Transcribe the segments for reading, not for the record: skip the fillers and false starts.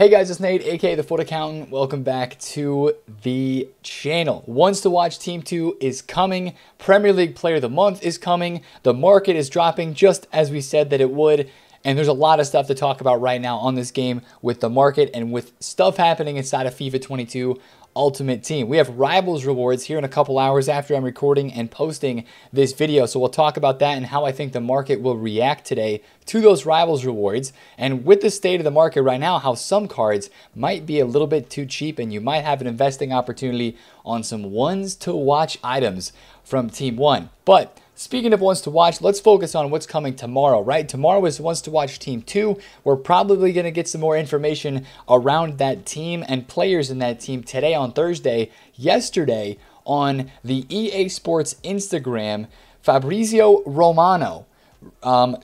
Hey guys, it's Nate, aka TheFutAccountant. Welcome back to the channel. Ones to Watch Team 2 is coming. Premier League Player of the Month is coming. The market is dropping just as we said that it would. And there's a lot of stuff to talk about right now on this game with the market and with stuff happening inside of FIFA 22 Ultimate Team. We have Rivals rewards here in a couple hours after I'm recording and posting this video. So we'll talk about that and how I think the market will react today to those Rivals rewards. And with the state of the market right now, how some cards might be a little bit too cheap and you might have an investing opportunity on some ones to watch items from Team 1. But speaking of ones to watch, let's focus on what's coming tomorrow, right? Tomorrow is ones to watch Team 2. We're probably going to get some more information around that team and players in that team today on Thursday. Yesterday on the EA Sports Instagram, Fabrizio Romano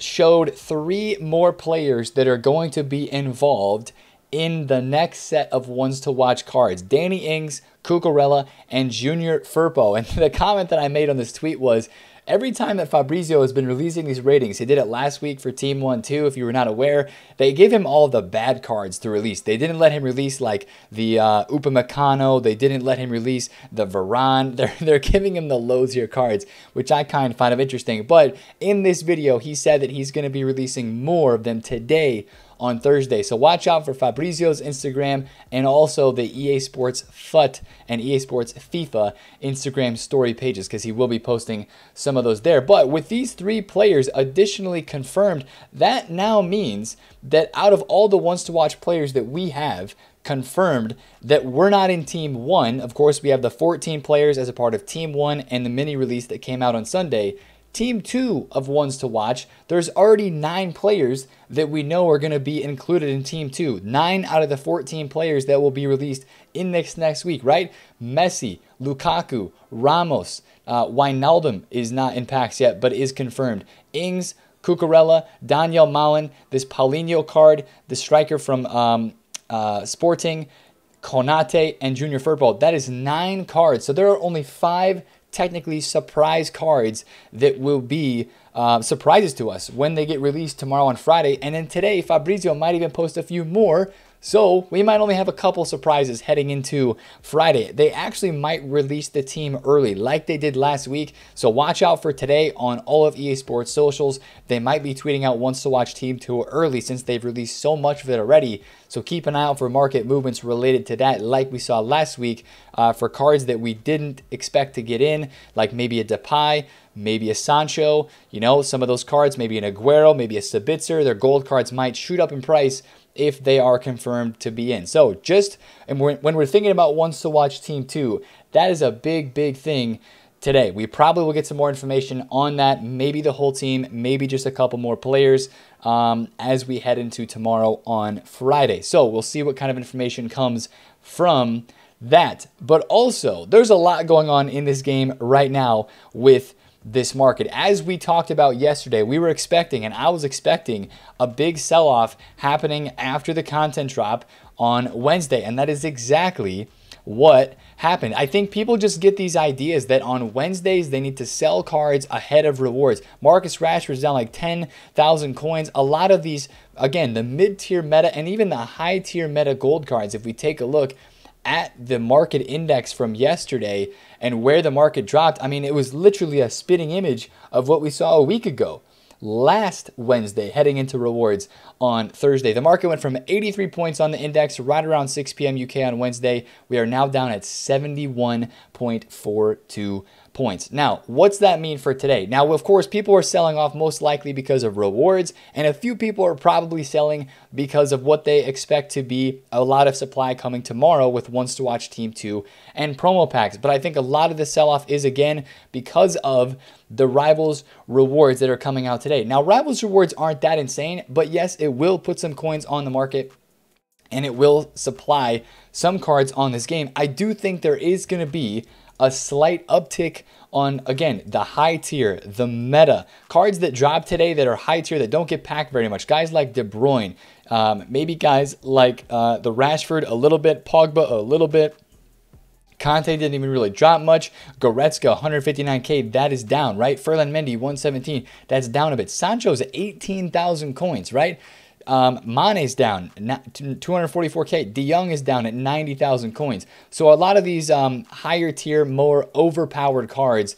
showed three more players that are going to be involved in the next set of ones to watch cards. Danny Ings, Cucurella, and Junior Firpo. And the comment that I made on this tweet was, every time that Fabrizio has been releasing these ratings, he did it last week for Team 1 too, if you were not aware, they gave him all the bad cards to release. They didn't let him release like the Upamecano, they didn't let him release the Varane, they're giving him the low tier cards, which I kind of find of interesting. But in this video, he said that he's going to be releasing more of them today on Thursday. So watch out for Fabrizio's Instagram and also the EA Sports FUT and EA Sports FIFA Instagram story pages because he will be posting some of those there. But with these three players additionally confirmed, that now means that out of all the ones to watch players that we have confirmed that we're not in Team 1, of course we have the 14 players as a part of Team 1 and the mini release that came out on Sunday. Team 2 of ones to watch, there's already 9 players that we know are going to be included in Team 2. 9 out of the 14 players that will be released in next week, right? Messi, Lukaku, Ramos, Wijnaldum is not in packs yet, but is confirmed. Ings, Cucurella, Donyell Malin, this Paulinho card, the striker from Sporting, Konate, and Junior Firpo. That is 9 cards. So there are only 5 technically surprise cards that will be surprises to us when they get released tomorrow on Friday. And then today, Fabrizio might even post a few more. So we might only have a couple surprises heading into Friday. They actually might release the team early like they did last week. So watch out for today on all of EA Sports socials. They might be tweeting out ones to watch Team 2 early since they've released so much of it already. So keep an eye out for market movements related to that like we saw last week for cards that we didn't expect to get in, like maybe a Depay, maybe a Sancho, you know, some of those cards, maybe an Aguero, maybe a Sabitzer. Their gold cards might shoot up in price if they are confirmed to be in. So just, and when we're thinking about ones to watch Team 2, that is a big, big thing today. We probably will get some more information on that, maybe the whole team, maybe just a couple more players as we head into tomorrow on Friday. So we'll see what kind of information comes from that. But also, there's a lot going on in this game right now with this market. As we talked about yesterday, we were expecting, and I was expecting, a big sell-off happening after the content drop on Wednesday, and that is exactly what happened. I think people just get these ideas that on Wednesdays they need to sell cards ahead of rewards. Marcus Rashford's down like 10,000 coins. A lot of these, again, the mid-tier meta and even the high-tier meta gold cards, if we take a look at the market index from yesterday and where the market dropped, I mean, it was literally a spitting image of what we saw a week ago. Last Wednesday, heading into rewards on Thursday, the market went from 83 points on the index right around 6 p.m. UK on Wednesday. We are now down at 71.42 points. Now, what's that mean for today? Now, of course, people are selling off most likely because of rewards, and a few people are probably selling because of what they expect to be a lot of supply coming tomorrow with ones to watch Team 2 and promo packs. But I think a lot of the sell-off is, again, because of the Rivals rewards that are coming out today. Now, Rivals rewards aren't that insane, but yes, it will put some coins on the market and it will supply some cards on this game. I do think there is going to be a slight uptick on, again, the high tier, the meta cards that drop today that are high tier that don't get packed very much. Guys like De Bruyne, maybe guys like the Rashford a little bit, Pogba a little bit. Kanté didn't even really drop much. Goretzka, 159K, that is down, right? Ferland Mendy, 117, that's down a bit. Sancho's 18,000 coins, right? Mane's down 244K. De Young is down at 90,000 coins. So a lot of these higher tier, more overpowered cards,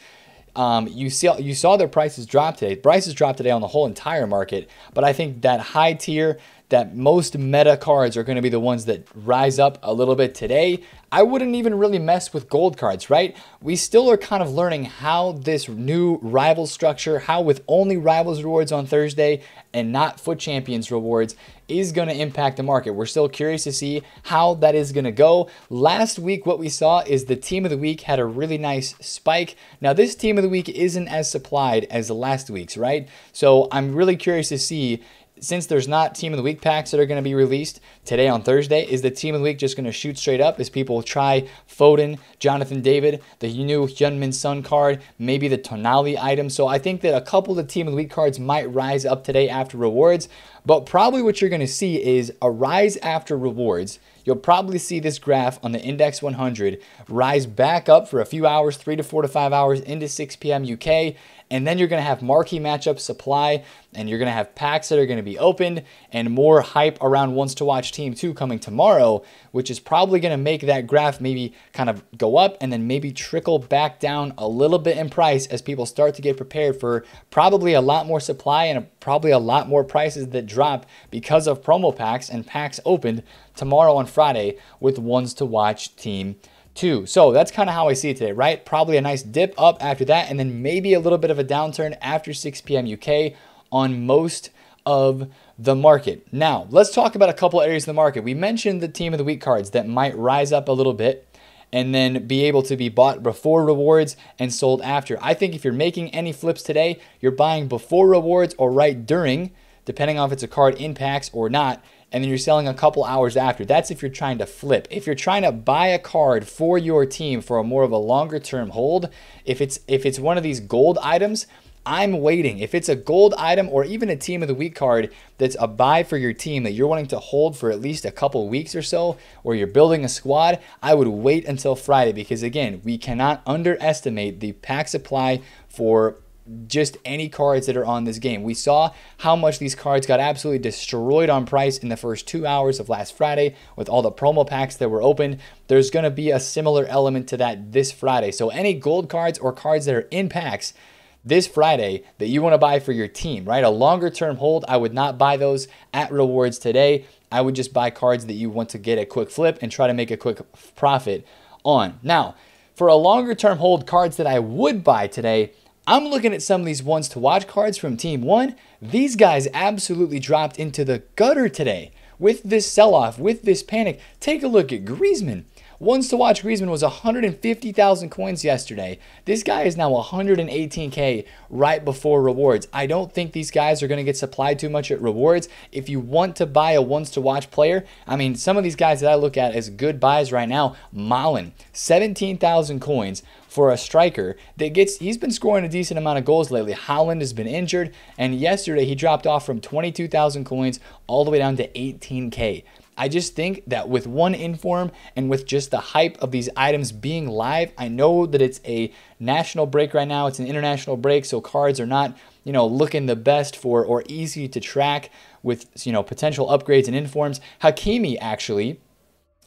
you saw their prices drop today. Prices dropped today on the whole entire market, but I think that high tier, that most meta cards are going to be the ones that rise up a little bit today. I wouldn't even really mess with gold cards, right? We still are kind of learning how this new rival structure, how with only rivals rewards on Thursday and not Foot Champions rewards, is going to impact the market. We're still curious to see how that is going to go. Last week, what we saw is the team of the week had a really nice spike. Now, this team of the week isn't as supplied as last week's, right? So I'm really curious to see, since there's not team of the week packs that are going to be released today on Thursday, is the team of the week just going to shoot straight up as people try Foden, Jonathan David, the new Hyunmin Son card, maybe the Tonali item. So I think that a couple of the team of the week cards might rise up today after rewards, but probably what you're going to see is a rise after rewards. You'll probably see this graph on the Index 100 rise back up for a few hours, 3 to 4 to 5 hours into 6 p.m. UK. And then you're going to have marquee matchup supply, and you're going to have packs that are going to be opened and more hype around Ones to Watch Team 2 coming tomorrow, which is probably going to make that graph maybe kind of go up and then maybe trickle back down a little bit in price as people start to get prepared for probably a lot more supply and probably a lot more prices that drop because of promo packs and packs opened tomorrow on Friday with Ones to Watch Team 2. So that's kind of how I see it today, right? Probably a nice dip up after that, and then maybe a little bit of a downturn after 6 p.m. UK on most of the market. Now, let's talk about a couple areas of the market. We mentioned the team of the week cards that might rise up a little bit and then be able to be bought before rewards and sold after. I think if you're making any flips today, you're buying before rewards or right during, depending on if it's a card in packs or not, and then you're selling a couple hours after. That's if you're trying to flip. If you're trying to buy a card for your team for a more of a longer term hold, if it's one of these gold items, I'm waiting. If it's a gold item or even a team of the week card that's a buy for your team that you're wanting to hold for at least a couple weeks or so, or you're building a squad, I would wait until Friday, because again, we cannot underestimate the pack supply for just any cards that are on this game. We saw how much these cards got absolutely destroyed on price in the first 2 hours of last Friday with all the promo packs that were opened. There's going to be a similar element to that this Friday. So any gold cards or cards that are in packs this Friday that you want to buy for your team, right? A longer term hold, I would not buy those at rewards today. I would just buy cards that you want to get a quick flip and try to make a quick profit on. Now, for a longer term hold, cards that I would buy today, I'm looking at some of these Ones to Watch cards from Team 1. These guys absolutely dropped into the gutter today with this sell-off, with this panic. Take a look at Griezmann. Ones to Watch Griezmann was 150,000 coins yesterday. This guy is now 118K right before rewards. I don't think these guys are going to get supplied too much at rewards. If you want to buy a Ones to Watch player, I mean, some of these guys that I look at as good buys right now, Malin, 17,000 coins. For a striker that gets, he's been scoring a decent amount of goals lately. Haaland has been injured, and yesterday he dropped off from 22,000 coins all the way down to 18K. I just think that with one inform and with just the hype of these items being live, I know that it's a national break right now, it's an international break, so cards are not, you know, looking the best for or easy to track with, you know, potential upgrades and informs. Hakimi, actually,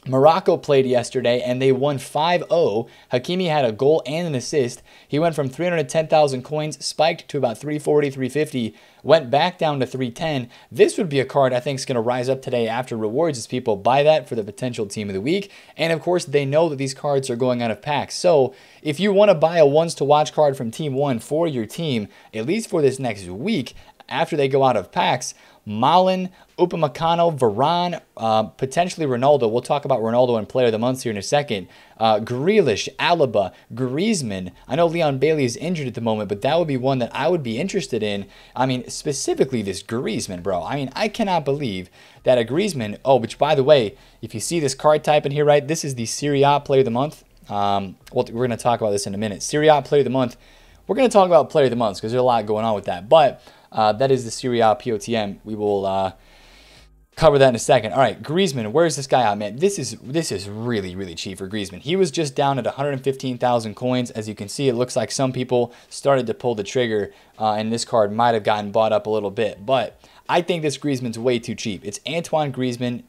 Morocco played yesterday and they won 5-0. Hakimi had a goal and an assist. He went from 310,000 coins, spiked to about 340, 350, went back down to 310. This would be a card I think is going to rise up today after rewards as people buy that for the potential team of the week. And of course, they know that these cards are going out of packs. So if you want to buy a Ones to Watch card from Team 1 for your team, at least for this next week, after they go out of packs, Malin, Upamecano, Varane, potentially Ronaldo. We'll talk about Ronaldo and Player of the Month here in a second. Grealish, Alaba, Griezmann. I know Leon Bailey is injured at the moment, but that would be one that I would be interested in. I mean, specifically this Griezmann, bro. I mean, I cannot believe that a Griezmann, oh, which by the way, if you see this card type in here, right, this is the Serie A Player of the Month. Well, we're going to talk about this in a minute. Serie A Player of the Month. We're going to talk about Player of the Month because there's a lot going on with that, but that is the Serie A POTM. We will cover that in a second. All right, Griezmann, where's this guy at, man? This is really, really cheap for Griezmann. He was just down at 115,000 coins. As you can see, it looks like some people started to pull the trigger, and this card might have gotten bought up a little bit. But I think this Griezmann's way too cheap. It's Antoine Griezmann.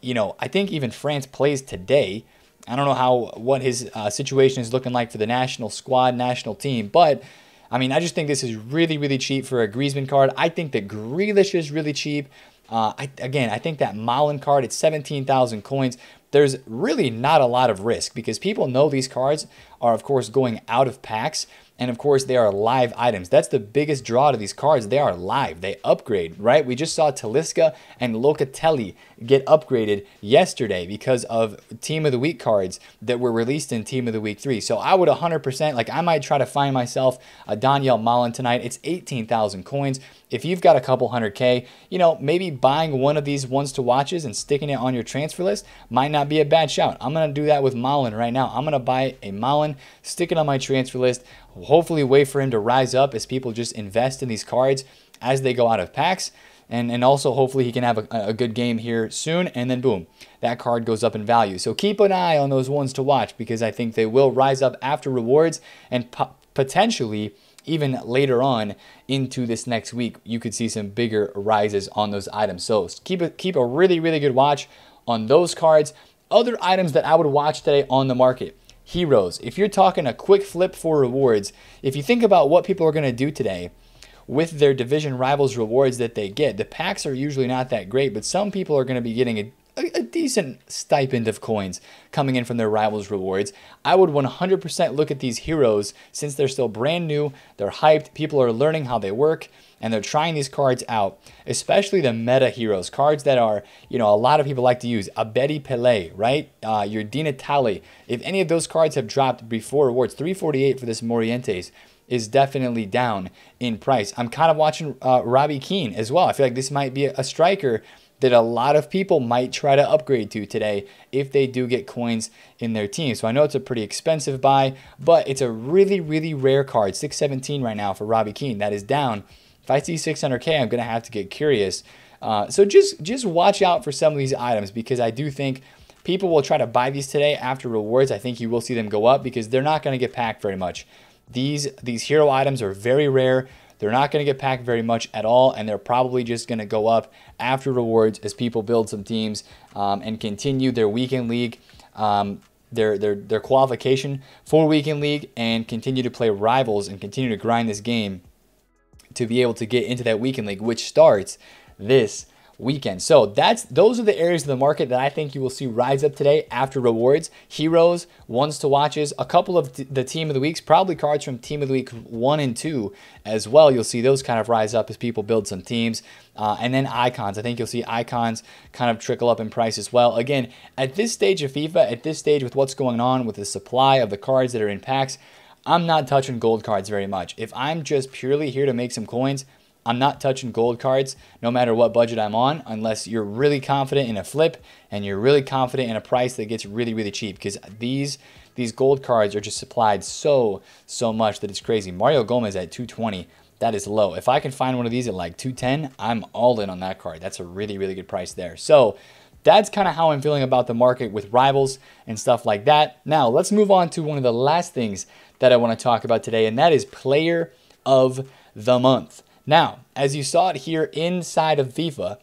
You know, I think even France plays today. I don't know what his situation is looking like for the national squad, national team, but I mean, I just think this is really, really cheap for a Griezmann card. I think that Grealish is really cheap. I think that Malin card, it's 17,000 coins. There's really not a lot of risk because people know these cards are, of course, going out of packs. And, of course, they are live items. That's the biggest draw to these cards. They are live. They upgrade, right? We just saw Talisca and Locatelli get upgraded yesterday because of Team of the Week cards that were released in Team of the Week 3. So I would 100%, like, I might try to find myself a Donyell Malin tonight. It's 18,000 coins. If you've got a couple $100K, you know, maybe buying one of these ones to watches and sticking it on your transfer list might not be a bad shout. I'm going to do that with Malin right now. I'm going to buy a Malin, stick it on my transfer list, hopefully wait for him to rise up as people just invest in these cards as they go out of packs. And also hopefully he can have a good game here soon. And then boom, that card goes up in value. So keep an eye on those ones to watch because I think they will rise up after rewards and potentially even later on into this next week, you could see some bigger rises on those items. So keep a really, really good watch on those cards. Other items that I would watch today on the market, heroes. If you're talking a quick flip for rewards, if you think about what people are going to do today with their division rivals rewards that they get, the packs are usually not that great, but some people are going to be getting a decent stipend of coins coming in from their rivals rewards. I would 100% look at these heroes since they're still brand new, they're hyped, people are learning how they work, and they're trying these cards out, especially the meta heroes, cards that are, you know, a lot of people like to use. Abedi Pele, right? Your Di Natale. If any of those cards have dropped before rewards, 348 for this Morientes is definitely down in price. I'm kind of watching Robbie Keane as well. I feel like this might be a striker that a lot of people might try to upgrade to today if they do get coins in their team. So I know it's a pretty expensive buy, but it's a really, really rare card. 617 right now for Robbie Keane. That is down. If I see 600K, I'm going to have to get curious. So just watch out for some of these items because I do think people will try to buy these today after rewards. I think you will see them go up because they're not going to get packed very much. These hero items are very rare. They're not going to get packed very much at all, and they're probably just going to go up after rewards as people build some teams and continue their weekend league, their qualification for weekend league, and continue to play rivals and continue to grind this game to be able to get into that weekend league, which starts this weekend. So those are the areas of the market that I think you will see rise up today after rewards. Heroes, ones to watches, a couple of the team of the weeks, probably cards from team of the week 1 and 2 as well. You'll see those kind of rise up as people build some teams. And then icons. I think you'll see icons kind of trickle up in price as well. Again, at this stage of FIFA, at this stage with what's going on with the supply of the cards that are in packs, I'm not touching gold cards very much. If I'm just purely here to make some coins, I'm not touching gold cards no matter what budget I'm on, unless you're really confident in a flip and you're really confident in a price that gets really, really cheap, because these gold cards are just supplied so much that it's crazy. Mario Gomez at 220, that is low. If I can find one of these at like 210, I'm all in on that card. That's a really, really good price there. So that's kind of how I'm feeling about the market with rivals and stuff like that. Now let's move on to one of the last things that I want to talk about today, and that is player of the month. Now, as you saw it here inside of FIFA,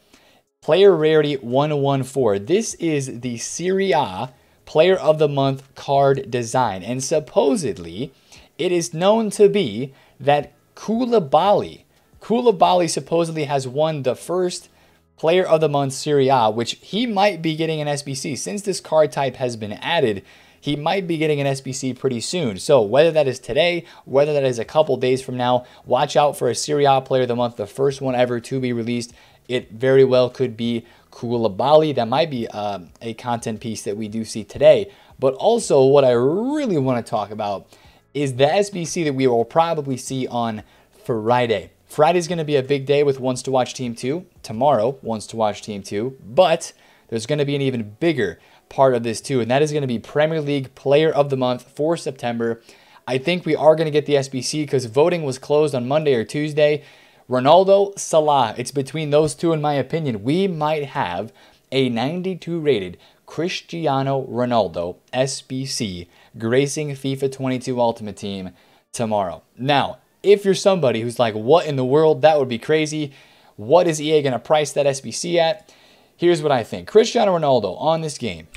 player rarity 114. This is the Serie A player of the month card design. And supposedly, it is known to be that Koulibaly supposedly has won the first player of the month Serie A, which he might be getting an SBC. Since this card type has been added, he might be getting an SBC pretty soon. So whether that is today, whether that is a couple days from now, watch out for a Serie A player of the month, the first one ever to be released. It very well could be Koulibaly. That might be a content piece that we do see today. But also what I really want to talk about is the SBC that we will probably see on Friday. Friday's going to be a big day with Ones to Watch Team 2. Tomorrow, Ones to Watch Team 2. But there's going to be an even bigger part of this too, and that is going to be Premier League Player of the Month for September. I think we are going to get the SBC because voting was closed on Monday or Tuesday. Ronaldo, Salah, it's between those two in my opinion. We might have a 92 rated Cristiano Ronaldo SBC gracing FIFA 22 Ultimate Team tomorrow. Now, if you're somebody who's like, what in the world, that would be crazy, What is EA going to price that SBC at? Here's what I think. Cristiano Ronaldo on this game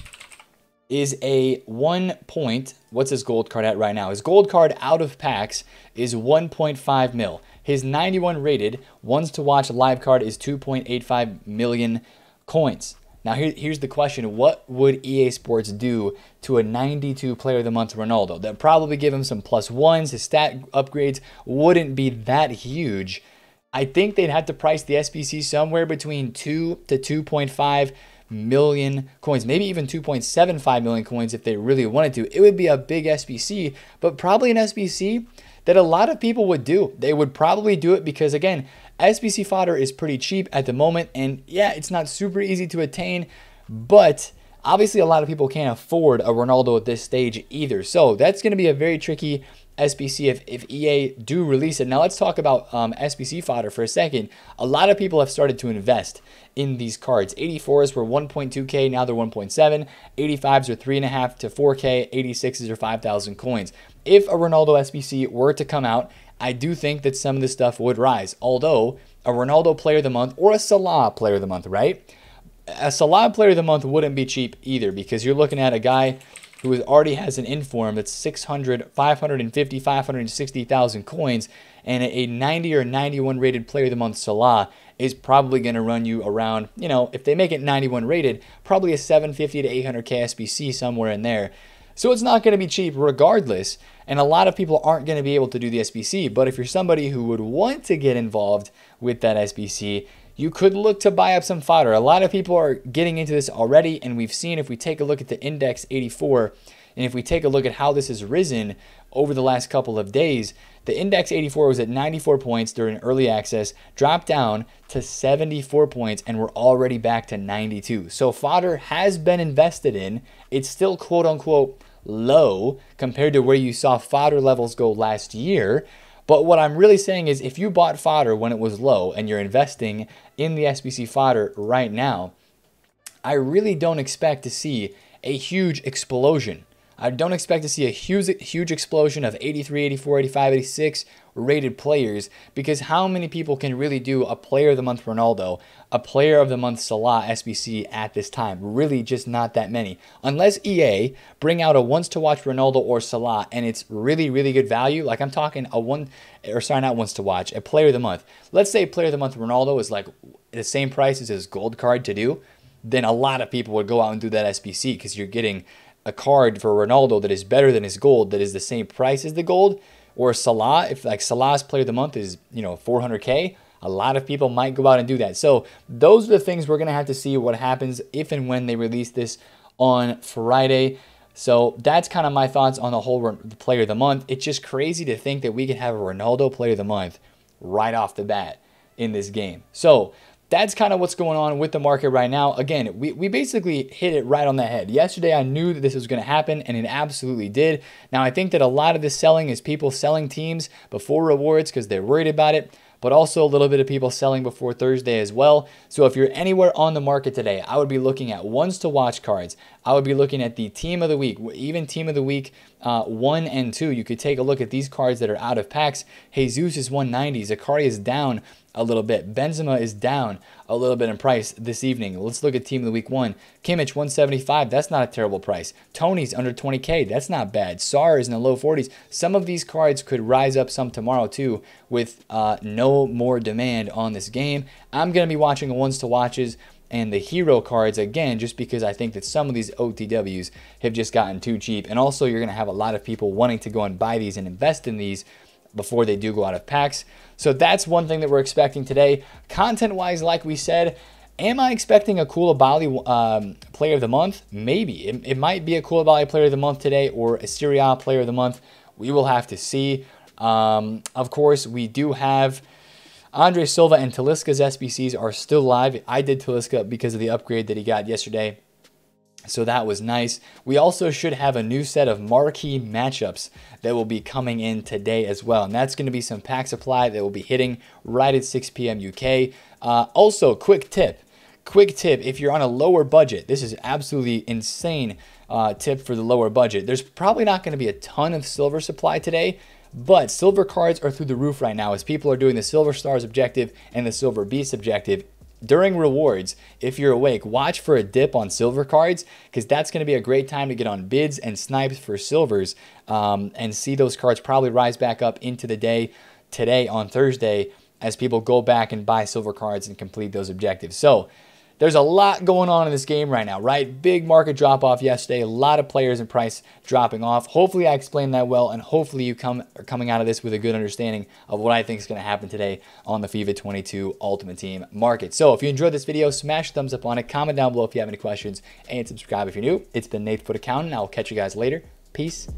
is a 1 point. What's his gold card at right now? His gold card out of packs is 1.5 mil. His 91 rated ones to watch live card is 2.85 million coins. Now here's the question. What would EA Sports do to a 92 player of the month Ronaldo? They'd probably give him some plus ones. His stat upgrades wouldn't be that huge. I think they'd have to price the SBC somewhere between 2 to 2.5 million coins, maybe even 2.75 million coins if they really wanted to. It would be a big SBC, but probably an SBC that a lot of people would do. They would probably do it because, again, SBC fodder is pretty cheap at the moment, and yeah, it's not super easy to attain, but obviously a lot of people can't afford a Ronaldo at this stage either. So that's going to be a very tricky SBC if EA do release it. Now let's talk about SBC fodder for a second. A lot of people have started to invest in these cards. 84s were 1.2K, now they're 1.7. 85s are 3.5 to 4K. 86s are 5,000 coins. If a Ronaldo SBC were to come out, I do think that some of this stuff would rise. Although a Ronaldo player of the month or a Salah player of the month, right? A Salah player of the month wouldn't be cheap either, because you're looking at a guy who already has an inform that's 600, 550, 560,000 coins, and a 90 or 91 rated player of the month Salah is probably going to run you around, you know, if they make it 91 rated, probably a 750 to 800K SBC somewhere in there. So it's not going to be cheap regardless, and a lot of people aren't going to be able to do the SBC, but if you're somebody who would want to get involved with that SBC, you could look to buy up some fodder. A lot of people are getting into this already, and we've seen, if we take a look at the index 84, and if we take a look at how this has risen over the last couple of days, the index 84 was at 94 points during early access, dropped down to 74 points, and we're already back to 92. So fodder has been invested in. It's still quote unquote low compared to where you saw fodder levels go last year. But what I'm really saying is, if you bought fodder when it was low and you're investing in the SBC fodder right now, I really don't expect to see a huge explosion. I don't expect to see a huge explosion of 83, 84, 85, 86 rated players, because how many people can really do a player of the month Ronaldo, a player of the month Salah SBC at this time? Really just not that many. Unless EA bring out a once to watch Ronaldo or Salah and it's really, really good value. Like I'm talking a player of the month. Let's say player of the month Ronaldo is like the same price as his gold card to do. Then a lot of people would go out and do that SBC, because you're getting a card for Ronaldo that is better than his gold, that is the same price as the gold. Or Salah, if like Salah's player of the month is, you know, 400K, a lot of people might go out and do that. So those are the things we're going to have to see what happens if and when they release this on Friday. So that's kind of my thoughts on the whole player of the month. It's just crazy to think that we could have a Ronaldo player of the month right off the bat in this game. So that's kind of what's going on with the market right now. Again, we basically hit it right on the head. Yesterday, I knew that this was going to happen, and it absolutely did. Now, I think that a lot of this selling is people selling teams before rewards because they're worried about it, but also a little bit of people selling before Thursday as well. So if you're anywhere on the market today, I would be looking at ones to watch cards. I would be looking at the team of the week, even team of the week 1 and 2. You could take a look at these cards that are out of packs. Jesus is 190. Zakaria is down a little bit. Benzema is down a little bit in price this evening. Let's look at team of the week 1. Kimmich 175, that's not a terrible price. Tony's under 20K, that's not bad. Sarr is in the low 40s. Some of these cards could rise up some tomorrow too, with no more demand on this game. I'm going to be watching ones to watches and the hero cards again, just because I think that some of these OTWs have just gotten too cheap. And also you're going to have a lot of people wanting to go and buy these and invest in these before they do go out of packs. So that's one thing that we're expecting today. Content-wise, like we said, am I expecting a Koulibaly player of the month? Maybe. It might be a Koulibaly player of the month today, or a Serie A player of the month. We will have to see. Of course, we do have Andre Silva and Talisca's SBCs are still live. I did Talisca because of the upgrade that he got yesterday, so that was nice. We also should have a new set of marquee matchups that will be coming in today as well. And that's going to be some pack supply that will be hitting right at 6 p.m. UK. Also, quick tip, if you're on a lower budget, this is absolutely insane tip for the lower budget. There's probably not going to be a ton of silver supply today, But silver cards are through the roof right now as people are doing the Silver Stars objective and the Silver Beast objective. During rewards, if you're awake, watch for a dip on silver cards, because that's going to be a great time to get on bids and snipes for silvers and see those cards probably rise back up into the day today on Thursday as people go back and buy silver cards and complete those objectives. So there's a lot going on in this game right now, right? Big market drop-off yesterday, a lot of players and price dropping off. Hopefully I explained that well, and hopefully you are coming out of this with a good understanding of what I think is going to happen today on the FIFA 22 Ultimate Team market. So if you enjoyed this video, smash a thumbs up on it, comment down below if you have any questions, and subscribe if you're new. It's been TheFutAccountant, and I'll catch you guys later. Peace.